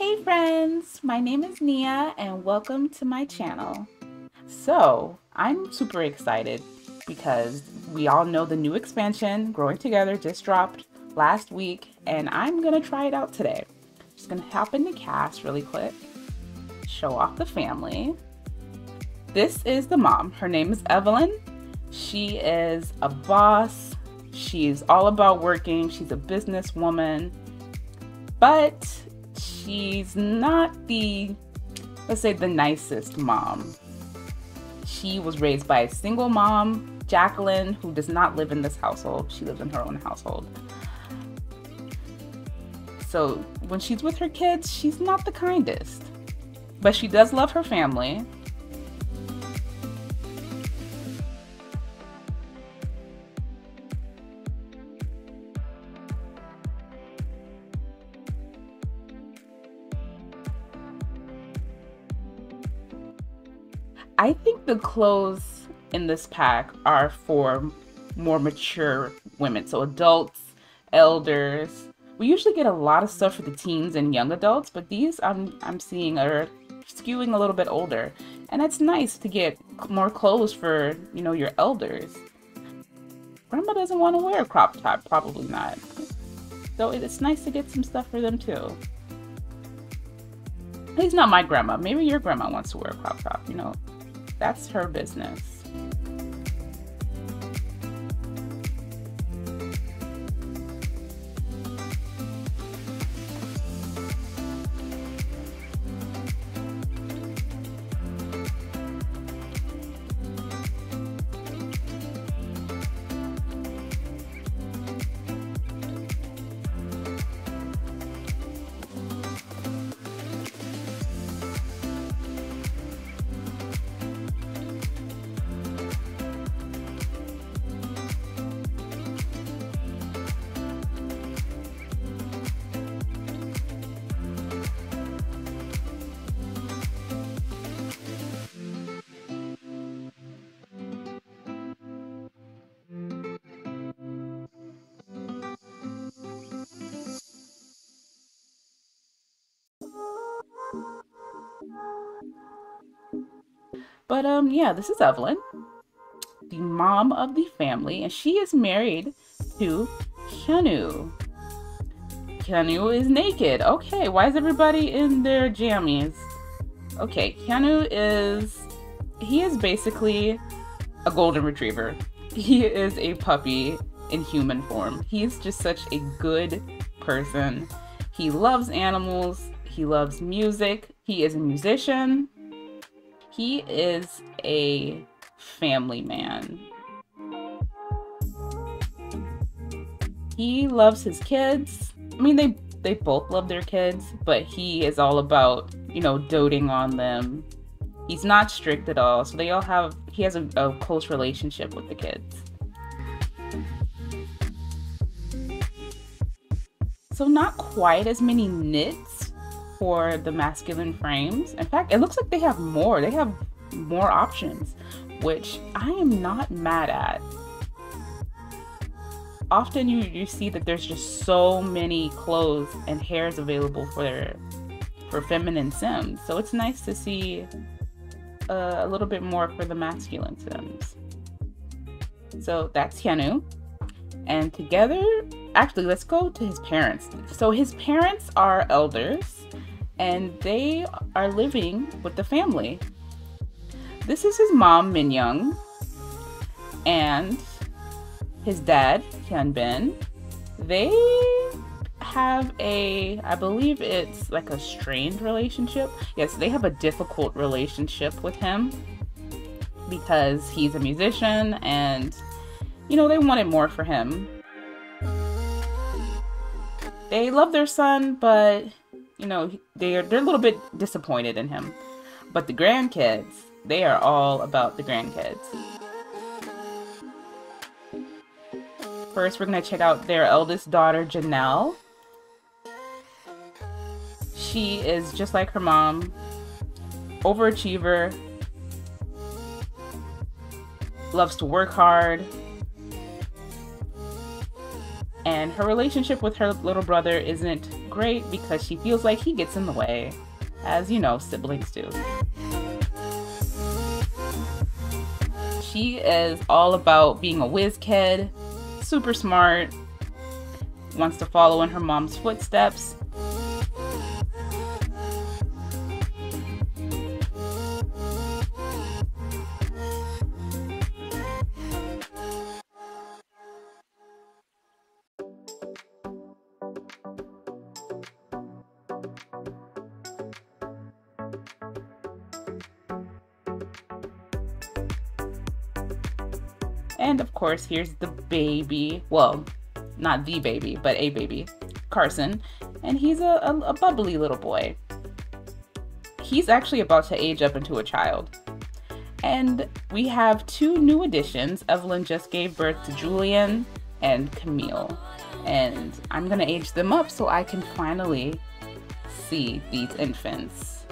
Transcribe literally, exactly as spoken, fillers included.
Hey friends, my name is Nia and welcome to my channel. So I'm super excited because we all know the new expansion, Growing Together, just dropped last week and I'm gonna try it out today. Just gonna hop into cast really quick, show off the family. This is the mom, her name is Evelyn. She is a boss, she's all about working, she's a businesswoman, but she's not the, let's say, the nicest mom. She was raised by a single mom, Jacqueline, who does not live in this household. She lives in her own household. So when she's with her kids, she's not the kindest, but she does love her family. I think the clothes in this pack are for more mature women, so adults, elders. We usually get a lot of stuff for the teens and young adults, but these I'm, I'm seeing are skewing a little bit older. And it's nice to get more clothes for, you know, your elders. Grandma doesn't want to wear a crop top, probably not. So it's nice to get some stuff for them too. At least not my grandma. Maybe your grandma wants to wear a crop top, you know. That's her business. But um, yeah, this is Evelyn, the mom of the family, and she is married to Kenu. Kenu is naked. Okay, why is everybody in their jammies? Okay, Kenu is, he is basically a golden retriever. He is a puppy in human form. He's just such a good person. He loves animals. He loves music. He is a musician. He is a family man. He loves his kids. I mean, they, they both love their kids, but he is all about, you know, doting on them. He's not strict at all. So they all have, he has a, a close relationship with the kids. So not quite as many knits for the masculine frames. In fact, it looks like they have more. They have more options, which I am not mad at. Often you, you see that there's just so many clothes and hairs available for, for feminine Sims. So it's nice to see uh, a little bit more for the masculine Sims. So that's Kenu. And together, actually, let's go to his parents. So his parents are elders, and they are living with the family. This is his mom, Min Young, and his dad, Hyun Bin. They have a, I believe it's like a strained relationship. Yes, they have a difficult relationship with him because he's a musician and, you know, they wanted more for him. They love their son, but you know, they're, they're a little bit disappointed in him. But the grandkids, they are all about the grandkids. First, we're gonna check out their eldest daughter, Janelle. She is just like her mom, overachiever, loves to work hard. And her relationship with her little brother isn't great because she feels like he gets in the way, as, you know, siblings do. She is all about being a whiz kid, super smart, wants to follow in her mom's footsteps. And of course, here's the baby. Well, not the baby, but a baby, Carson. And he's a, a, a bubbly little boy. He's actually about to age up into a child. And we have two new additions. Evelyn just gave birth to Julian and Camille. And I'm gonna age them up so I can finally see these infants.